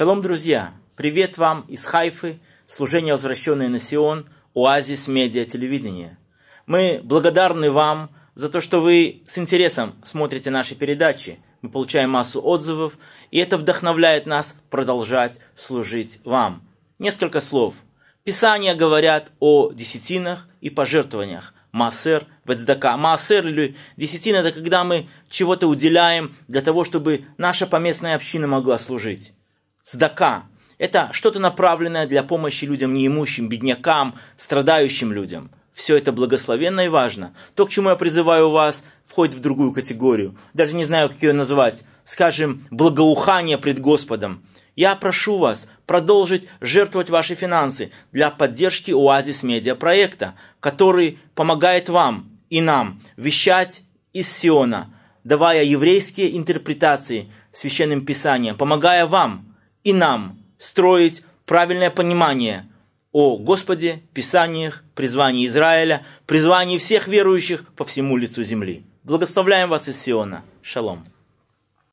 Шалом, друзья! Привет вам из Хайфы, служение «Возвращенное на Сион», Оазис Медиа Телевидения. Мы благодарны вам за то, что вы с интересом смотрите наши передачи. Мы получаем массу отзывов, и это вдохновляет нас продолжать служить вам. Несколько слов. Писания говорят о десятинах и пожертвованиях. Маасер, вецдака. Маасер или десятина – это когда мы чего-то уделяем для того, чтобы наша поместная община могла служить. Сдака – это что-то направленное для помощи людям неимущим, беднякам, страдающим людям. Все это благословенно и важно. То, к чему я призываю вас, входит в другую категорию. Даже не знаю, как ее назвать. Скажем, благоухание пред Господом. Я прошу вас продолжить жертвовать ваши финансы для поддержки Оазис Медиа проекта, который помогает вам и нам вещать из Сиона, давая еврейские интерпретации священным писаниям, помогая вам и нам строить правильное понимание о Господе, Писаниях, призвании Израиля, призвании всех верующих по всему лицу земли. Благословляем вас из Сиона. Шалом.